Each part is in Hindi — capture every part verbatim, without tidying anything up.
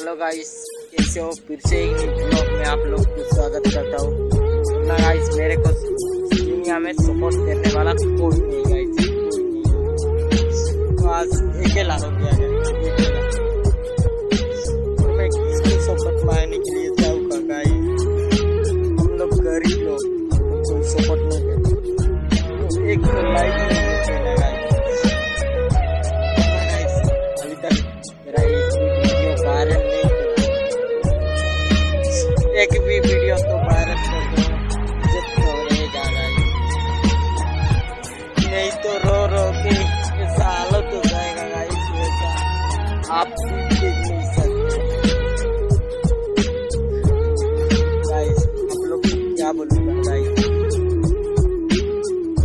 हेलो गाइस, कैसे हो? फिर से एक न्यू ब्लॉग में आप लोग को स्वागत करता हूँ। ना गाइस, मेरे को दुनिया में सपोर्ट करने वाला कोई नहीं गाइस। तो आज अकेला हो गया है। मैं किसी सपोर्ट मांगने के लिए जाऊँगा गाइस। हम लोग गरीब लोग कोई सपोर्ट नहीं करते। एक लाइक एक भी वीडियो तो वायरल कर दो, जितना हो रहेगा गाइस। नहीं तो रो रो के ऐसा हालत हो जाएगा गाइस, ऐसा आप देख नहीं सकते गाइस। आप लोग क्या बोलूँगा गाइस,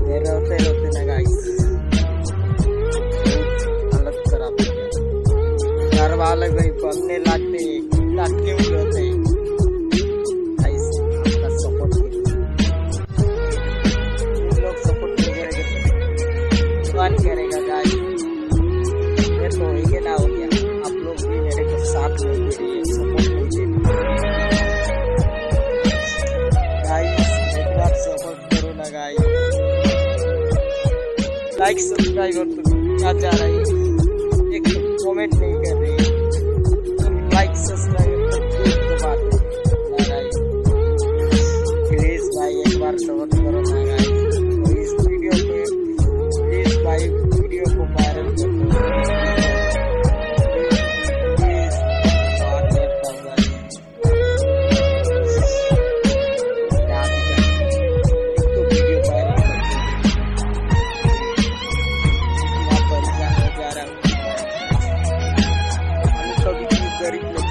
ये रोते रोते ना गाइस हालत खराब हो गई। घर वाले भाई बनने लगते लगते हुए रोते हैं। करेगा गाइस, ये तो ये ना हो गया। आप लोग भी मेरे को साथ में दीजिए, सपोर्ट कीजिए गाइस। एक बार सपोर्ट करो ना गाइस। लाइक सब्सक्राइब और क्या चाह रही है, एक कमेंट नहीं कर रही है। लाइक सब्सक्राइब तो बात ना गाइस, प्लीज भाई एक बार सपोर्ट करो ना गाइस। वीडियो को वायरल कर दो प्लीज। बात करता हूँ तो वीडियो वायरल कर दो। परेशान हो जा रहा हूँ, हम कभी गरीब